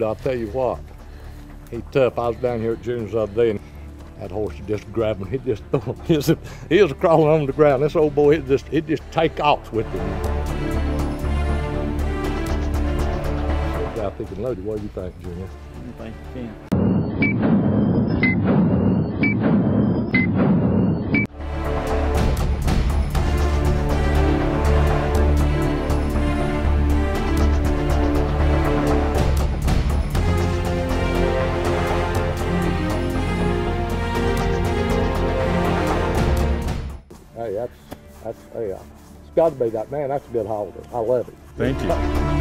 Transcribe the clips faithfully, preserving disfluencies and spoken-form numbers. but I'll tell you what, he's tough. I was down here at Junior's the other day, and that horse would just grab him. He'd just throw him. He was crawling on the ground. This old boy, he'd just, he'd just take off with him. That guy thinking loaded. What do you think, Junior? I think you can. Hey, that's, that's, hey, uh, it's got to be that, man, that's a good holiday. I love it. Thank you.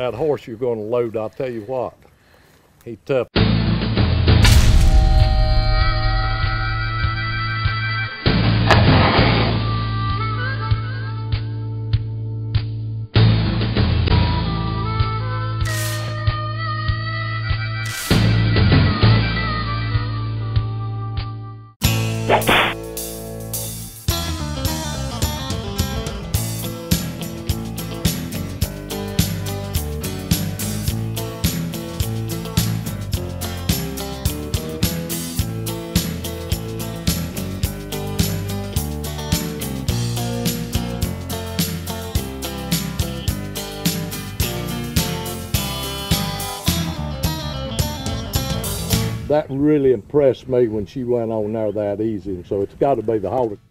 That horse you're going to load, I'll tell you what, he's tough. That really impressed me when she went on there that easy, and so it's got to be the holiday.